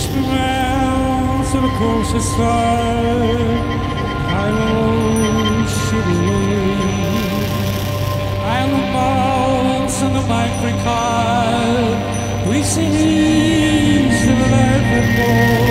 smells of a closer side. I know shivering, I will bounce on the mic record. We see the land before.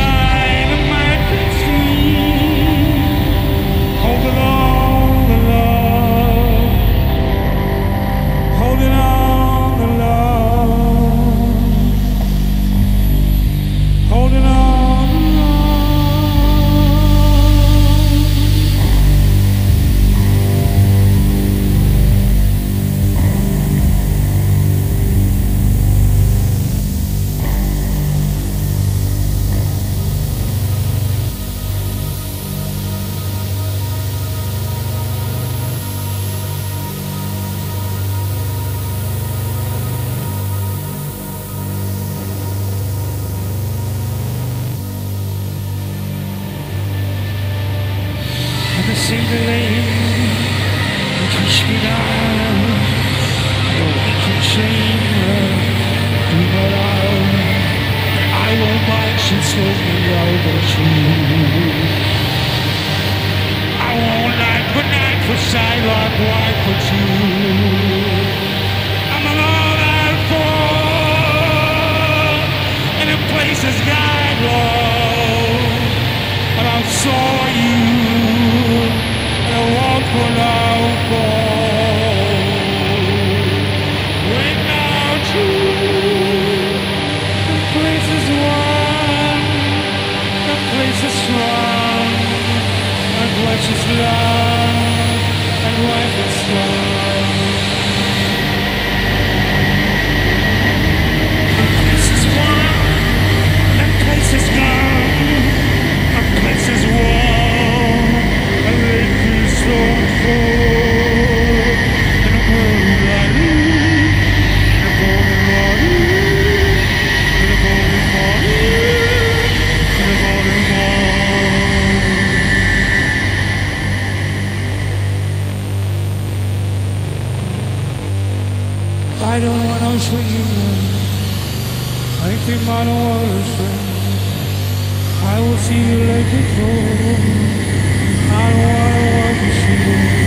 I will see you later. I don't want to watch you.